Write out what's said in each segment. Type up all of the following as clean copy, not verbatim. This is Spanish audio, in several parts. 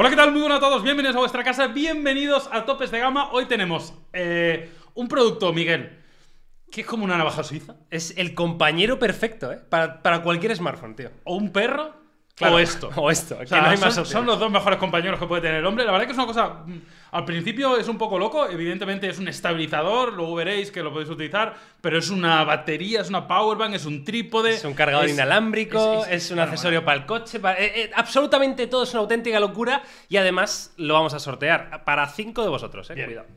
Hola, ¿qué tal? Muy buenas a todos, bienvenidos a vuestra casa, bienvenidos a Topes de Gama. Hoy tenemos un producto, Miguel, que es como una navaja suiza. Es el compañero perfecto, ¿eh? Para cualquier smartphone, tío. O un perro, claro. O esto. O esto, que o sea, no hay más opciones. Son los dos mejores compañeros que puede tener el hombre. La verdad que es una cosa, al principio es un poco loco, evidentemente es un estabilizador, luego veréis que lo podéis utilizar, pero es una batería, es una powerbank, es un trípode. Es un cargador inalámbrico, es un accesorio para el coche, para, absolutamente todo es una auténtica locura y además lo vamos a sortear para 5 de vosotros, bien. Cuidado.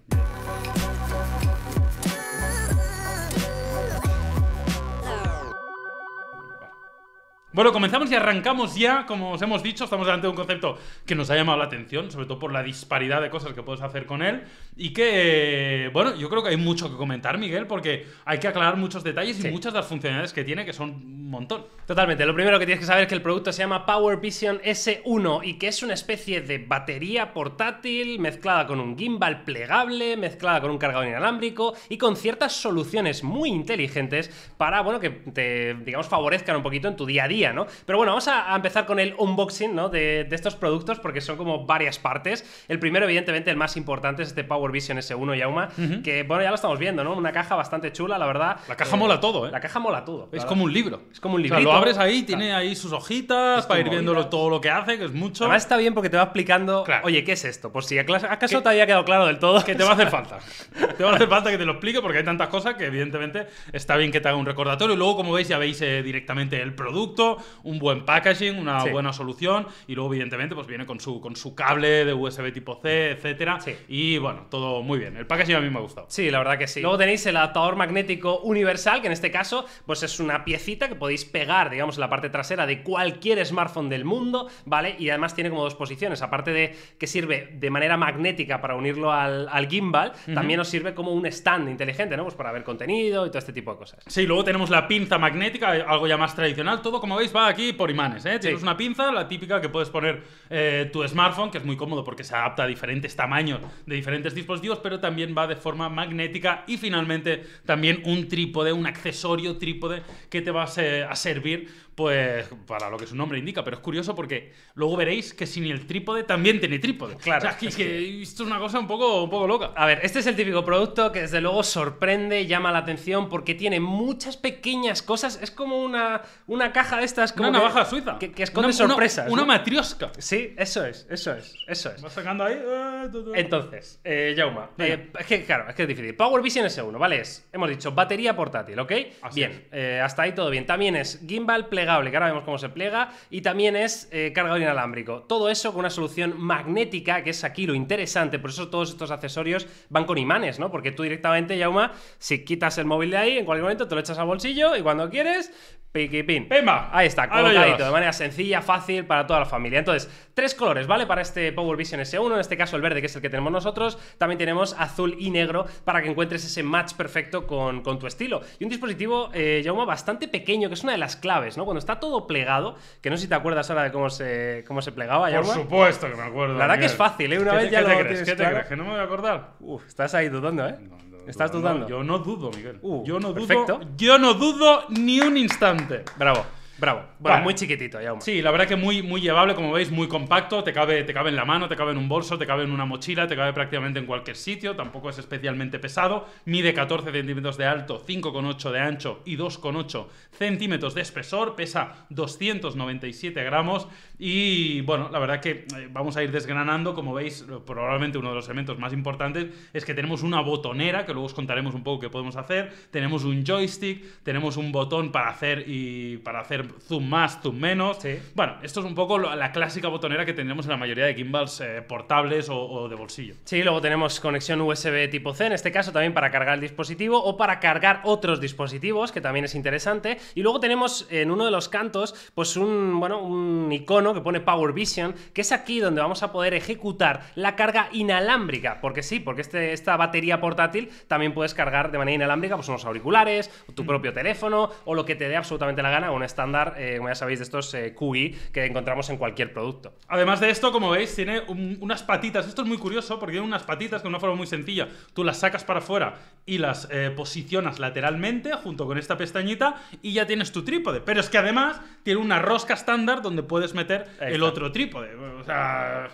Bueno, comenzamos y arrancamos ya, como os hemos dicho, estamos delante de un concepto que nos ha llamado la atención, sobre todo por la disparidad de cosas que puedes hacer con él y que, bueno, yo creo que hay mucho que comentar, Miguel, porque hay que aclarar muchos detalles y muchas de las funcionalidades que tiene, que son un montón. Totalmente, lo primero que tienes que saber es que el producto se llama Power Vision S1 y que es una especie de batería portátil mezclada con un gimbal plegable, mezclada con un cargador inalámbrico y con ciertas soluciones muy inteligentes para, bueno, que te, digamos, favorezcan un poquito en tu día a día, ¿no? Pero bueno, vamos a empezar con el unboxing, ¿no? de estos productos, porque son como varias partes. El primero, evidentemente, el más importante es este Power Vision S1, Yauma, que bueno, ya lo estamos viendo, ¿no? Una caja bastante chula, la verdad. La caja mola todo, ¿eh? La caja mola todo. Es como un libro. Es como un libro. O sea, lo abres ahí, tiene ahí sus hojitas para ir viéndolo todo lo que hace, que es mucho. Además está bien porque te va explicando, oye, ¿qué es esto? Por si acaso te había quedado claro del todo. Que te va a hacer falta. Te va a hacer falta que te lo explique porque hay tantas cosas que evidentemente está bien que te haga un recordatorio. Y luego, como veis, ya veis directamente el producto. Un buen packaging, una buena solución y luego evidentemente pues viene con su cable de USB tipo C, etcétera, y bueno, todo muy bien. El packaging a mí me ha gustado. Sí, la verdad que sí. Luego tenéis el adaptador magnético universal, que en este caso pues es una piecita que podéis pegar, digamos, en la parte trasera de cualquier smartphone del mundo, ¿vale? Y además tiene como dos posiciones, aparte de que sirve de manera magnética para unirlo al gimbal, también os sirve como un stand inteligente, ¿no? Pues para ver contenido y todo este tipo de cosas. Sí, luego tenemos la pinza magnética, algo ya más tradicional, todo como va aquí por imanes, ¿eh? Tienes una pinza, la típica que puedes poner tu smartphone, que es muy cómodo porque se adapta a diferentes tamaños de diferentes dispositivos, pero también va de forma magnética. Y finalmente también un trípode, un accesorio trípode que te va a servir pues para lo que su nombre indica, pero es curioso porque luego veréis que sin el trípode también tiene trípode. Claro. O sea, que esto es una cosa un poco loca. A ver, este es el típico producto que desde luego sorprende, llama la atención porque tiene muchas pequeñas cosas. Es como una caja de estas, como una navaja suiza. Que esconde sorpresas. Una matrioska. Sí, eso es. Vas sacando ahí. Entonces, Yauma, es que claro, es que es difícil. Power Vision S1, ¿vale? Hemos dicho batería portátil, ¿ok? Así bien, hasta ahí todo bien. También es gimbal plegable, que ahora vemos cómo se plega, y también es cargador inalámbrico. Todo eso con una solución magnética, que es aquí lo interesante, por eso todos estos accesorios van con imanes, ¿no? Porque tú directamente, Yauma, si quitas el móvil de ahí, en cualquier momento te lo echas al bolsillo y cuando quieres, piquipín. ¡Pimba! Ahí está, colocadito, de manera sencilla, fácil para toda la familia. Entonces, tres colores, ¿vale? Para este Power Vision S1, en este caso el verde, que es el que tenemos nosotros, también tenemos azul y negro para que encuentres ese match perfecto con tu estilo. Y un dispositivo, Yauma, bastante pequeño, que es una de las claves, ¿no? Cuando está todo plegado, que no sé si te acuerdas ahora de cómo se plegaba, Yauma. Por supuesto que me acuerdo. La verdad que es fácil, ¿eh? Una vez ya lo tienes. ¿Qué te crees? ¿Que no me voy a acordar? Uf, estás ahí dudando, ¿eh? ¿Estás dudando? Yo no dudo, Miguel. Yo no dudo ni un instante. Bravo. Bravo. Bueno, muy chiquitito, Yauma. Sí, la verdad que muy, muy llevable, como veis, muy compacto. Te cabe en la mano, te cabe en un bolso, te cabe en una mochila, te cabe prácticamente en cualquier sitio. Tampoco es especialmente pesado. Mide 14 centímetros de alto, 5,8 de ancho y 2,8 centímetros de espesor. Pesa 297 gramos. Y bueno, la verdad que vamos a ir desgranando. Como veis, probablemente uno de los elementos más importantes es que tenemos una botonera, que luego os contaremos un poco qué podemos hacer. Tenemos un joystick, tenemos un botón para hacer zoom más, zoom menos. Bueno, esto es un poco la clásica botonera que tendremos en la mayoría de gimbals portables o de bolsillo. Sí, luego tenemos conexión USB tipo C, en este caso también para cargar el dispositivo o para cargar otros dispositivos, que también es interesante. Y luego tenemos en uno de los cantos pues un icono que pone Power Vision, que es aquí donde vamos a poder ejecutar la carga inalámbrica, porque sí, porque esta batería portátil también puedes cargar de manera inalámbrica pues unos auriculares, tu propio teléfono o lo que te dé absolutamente la gana, un estándar, como ya sabéis, de estos QI que encontramos en cualquier producto. Además de esto, como veis, tiene unas patitas. Esto es muy curioso porque tiene unas patitas con una forma muy sencilla. Tú las sacas para afuera y las posicionas lateralmente junto con esta pestañita y ya tienes tu trípode. Pero es que además tiene una rosca estándar donde puedes meter el otro trípode. O sea...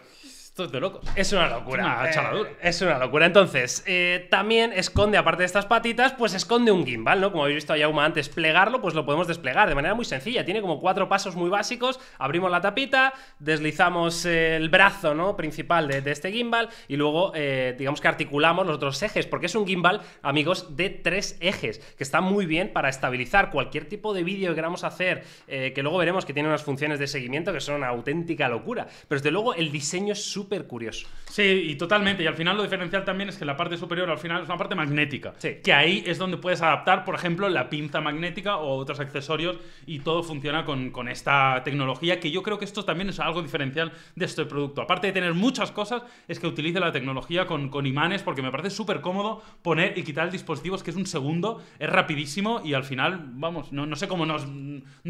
Esto es de locos. Es una locura. Una chaladura. Es una locura. Entonces, también esconde, aparte de estas patitas, pues esconde un gimbal, ¿no? Como habéis visto a Jaume antes plegarlo, pues lo podemos desplegar de manera muy sencilla. Tiene como 4 pasos muy básicos. Abrimos la tapita, deslizamos el brazo, ¿no?, principal de este gimbal y luego, digamos que articulamos los otros ejes, porque es un gimbal, amigos, de 3 ejes, que está muy bien para estabilizar cualquier tipo de vídeo que queramos hacer, que luego veremos que tiene unas funciones de seguimiento que son una auténtica locura. Pero desde luego el diseño es súper curioso. Sí, y totalmente. Y al final lo diferencial también es que la parte superior al final es una parte magnética. Sí. Que ahí es donde puedes adaptar, por ejemplo, la pinza magnética o otros accesorios, y todo funciona con esta tecnología, que yo creo que esto también es algo diferencial de este producto. Aparte de tener muchas cosas, es que utilice la tecnología con imanes, porque me parece súper cómodo poner y quitar el dispositivo. Es que es un segundo, es rapidísimo y al final, vamos, no sé cómo no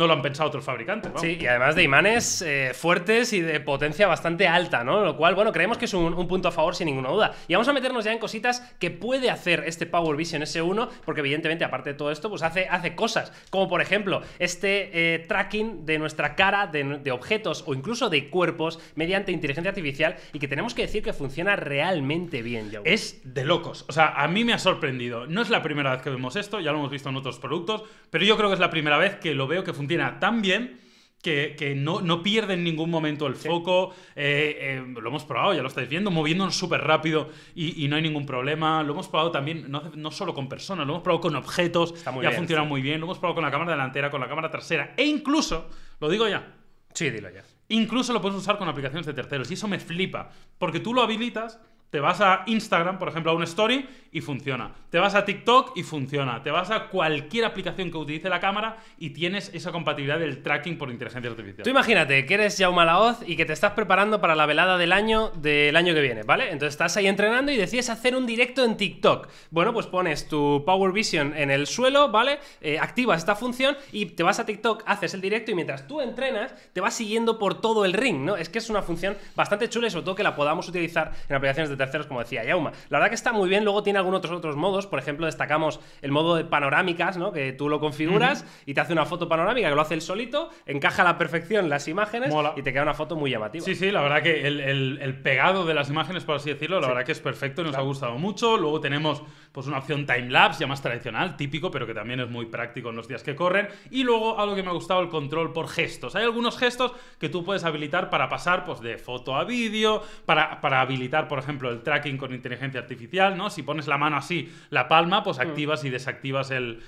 lo han pensado otros fabricantes. Vamos. Sí, y además de imanes fuertes y de potencia bastante alta, ¿no? Lo cual, bueno, creemos que es un punto a favor sin ninguna duda. Y vamos a meternos ya en cositas que puede hacer este Power Vision S1, porque evidentemente, aparte de todo esto, pues hace cosas, como por ejemplo, este tracking de nuestra cara, de objetos o incluso de cuerpos mediante inteligencia artificial, y que tenemos que decir que funciona realmente bien, Jaume. Es de locos. O sea, a mí me ha sorprendido. No es la primera vez que vemos esto, ya lo hemos visto en otros productos, pero yo creo que es la primera vez que lo veo que funciona tan bien, que no pierde en ningún momento el foco. Lo hemos probado, ya lo estáis viendo, moviéndonos súper rápido y no hay ningún problema. Lo hemos probado también, no solo con personas, lo hemos probado con objetos, ya funciona muy bien. Lo hemos probado con la cámara delantera, con la cámara trasera, e incluso, lo digo ya. Sí, dilo ya. Incluso lo puedes usar con aplicaciones de terceros, y eso me flipa, porque tú lo habilitas. Te vas a Instagram, por ejemplo, a un story y funciona. Te vas a TikTok y funciona. Te vas a cualquier aplicación que utilice la cámara y tienes esa compatibilidad del tracking por inteligencia artificial. Tú imagínate que eres Jaume Lahoz y que te estás preparando para la velada del año que viene, ¿vale? Entonces estás ahí entrenando y decides hacer un directo en TikTok. Bueno, pues pones tu Power Vision en el suelo, ¿vale? Activas esta función y te vas a TikTok, haces el directo y mientras tú entrenas te vas siguiendo por todo el ring, ¿no? Es que es una función bastante chula y sobre todo que la podamos utilizar en aplicaciones de terceros, como decía Jaume. La verdad que está muy bien. Luego tiene algunos otros modos, por ejemplo, destacamos el modo de panorámicas, ¿no? Que tú lo configuras y te hace una foto panorámica, que lo hace él solito, encaja a la perfección las imágenes. Mola. Y te queda una foto muy llamativa. Sí, sí, la verdad que el pegado de las imágenes, por así decirlo, la verdad que es perfecto y nos ha gustado mucho. Luego tenemos pues una opción time-lapse, ya más tradicional, típico, pero que también es muy práctico en los días que corren. Y luego, algo que me ha gustado, el control por gestos. Hay algunos gestos que tú puedes habilitar para pasar pues de foto a vídeo, para habilitar, por ejemplo, el tracking con inteligencia artificial, ¿no? Si pones la mano así, la palma, pues activas y desactivas el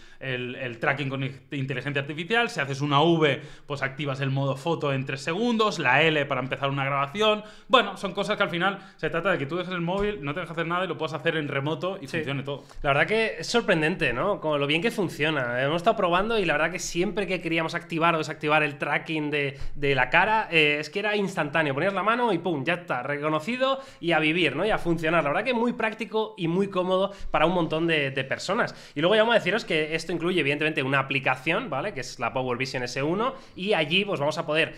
tracking con inteligencia artificial. Si haces una V, pues activas el modo foto en 3 segundos, la L para empezar una grabación. Bueno, son cosas que al final se trata de que tú dejes el móvil, no te dejes hacer nada y lo puedas hacer en remoto y funcione todo. La verdad que es sorprendente, ¿no? Como lo bien que funciona. Hemos estado probando y la verdad que siempre que queríamos activar o desactivar el tracking de la cara, es que era instantáneo. Ponías la mano y ¡pum! Ya está, reconocido y a vivir, ¿no? Y a funcionar. La verdad que es muy práctico y muy cómodo para un montón de personas. Y luego ya vamos a deciros que esto incluye evidentemente una aplicación, ¿vale? Que es la Power Vision S1, y allí pues vamos a poder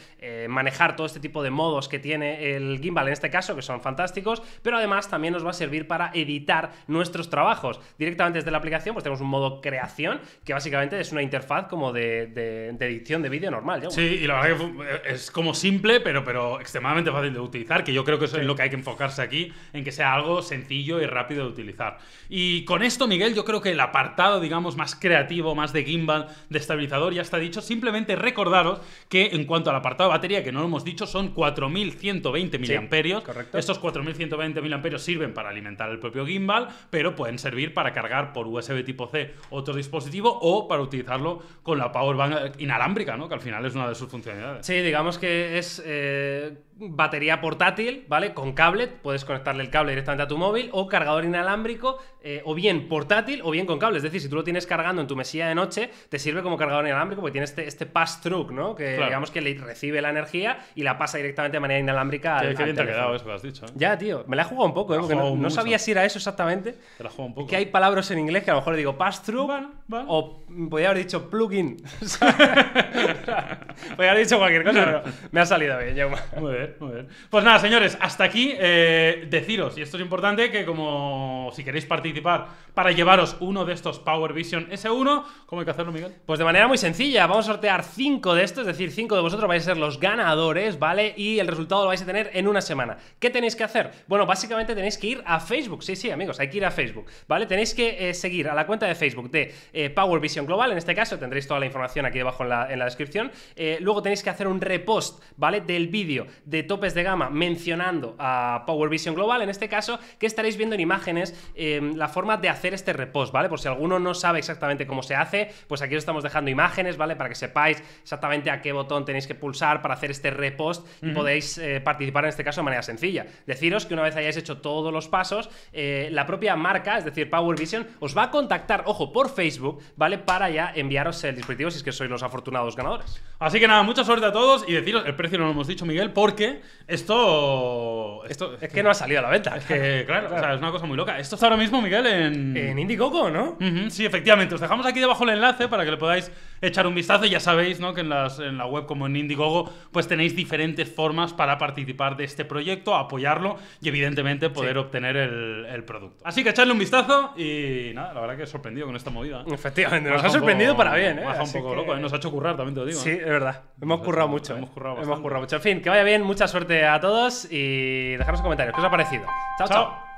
manejar todo este tipo de modos que tiene el gimbal en este caso, que son fantásticos, pero además también nos va a servir para editar nuestros trabajos. Directamente desde la aplicación pues tenemos un modo creación, que básicamente es una interfaz como de edición de vídeo normal, ¿no? Sí, y la verdad que es como simple, pero extremadamente fácil de utilizar, que yo creo que eso es lo que hay que enfocarse aquí, en que sea algo sencillo y rápido de utilizar. Y con esto, Miguel, yo creo que el apartado, digamos, más creativo, más de gimbal, de estabilizador, ya está dicho. Simplemente recordaros que en cuanto al apartado de batería, que no lo hemos dicho, son 4120 miliamperios. Correcto. Estos 4120 miliamperios sirven para alimentar el propio gimbal, pero pueden servir para cargar por USB tipo C otro dispositivo o para utilizarlo con la power bank inalámbrica, ¿no? Que al final es una de sus funcionalidades. Sí, digamos que es batería portátil, ¿vale? Con cable, puedes conectarle el cable directamente a tu móvil, o cargador inalámbrico, o bien portátil o bien con cable. Es decir, si tú lo tienes cargando en tu mesilla de noche, te sirve como cargador inalámbrico porque tiene este pass-through, ¿no? Que digamos que le recibe la energía y la pasa directamente de manera inalámbrica al teléfono. Qué bien te ha quedado eso que has dicho, ¿eh? Ya, tío, me la he jugado un poco, ¿eh? Porque no sabía si era eso exactamente. Te la he jugado un poco. Que hay palabras en inglés que a lo mejor le digo pass-through, bueno. O podría haber dicho plug-in. Podría haber dicho cualquier cosa, pero me ha salido bien, Jaume. Muy bien. bien, muy bien. Pues nada, señores, hasta aquí. Deciros, y esto es importante, que como si queréis participar para llevaros uno de estos Power Vision S1, ¿cómo hay que hacerlo, Miguel? Pues de manera muy sencilla, vamos a sortear 5 de estos, es decir, 5 de vosotros vais a ser los ganadores, ¿vale? Y el resultado lo vais a tener en una semana. ¿Qué tenéis que hacer? Bueno, básicamente tenéis que ir a Facebook, sí, amigos, hay que ir a Facebook, ¿vale? Tenéis que seguir a la cuenta de Facebook de Power Vision Global, en este caso tendréis toda la información aquí debajo en la descripción. Luego tenéis que hacer un repost, ¿vale? Del vídeo de Topes de Gama mencionando a Power Vision Global, en este caso, que estaréis viendo en imágenes la forma de hacer este repost, ¿vale? Por si alguno no sabe exactamente cómo se hace, pues aquí os estamos dejando imágenes, ¿vale? Para que sepáis exactamente a qué botón tenéis que pulsar para hacer este repost y podéis participar en este caso de manera sencilla. Deciros que una vez hayáis hecho todos los pasos, la propia marca, es decir, Power Vision, os va a contactar, ojo, por Facebook, ¿vale? Para ya enviaros el dispositivo si es que sois los afortunados ganadores. Así que nada, mucha suerte a todos y deciros, el precio no lo hemos dicho, Miguel, porque esto es que no ha salido a la venta. Es que, claro. O sea, es una cosa muy loca. Esto está ahora mismo, Miguel, en Indiegogo, ¿no? Sí, efectivamente. Os dejamos aquí debajo el enlace para que le podáis echar un vistazo. Ya sabéis, ¿no? Que en la web como en Indiegogo, pues tenéis diferentes formas para participar de este proyecto, apoyarlo y evidentemente poder obtener el producto. Así que echadle un vistazo y nada, la verdad que sorprendido con esta movida. Efectivamente, nos ha sorprendido para bien, ¿eh? Baja un poco loco, ¿eh? Nos ha hecho currar, también te lo digo. Sí, es verdad. Hemos currado mucho. Hemos currado mucho. En fin, que vaya bien, mucha suerte a todos y dejaros comentarios. ¿Qué os ha parecido? Chao, chao.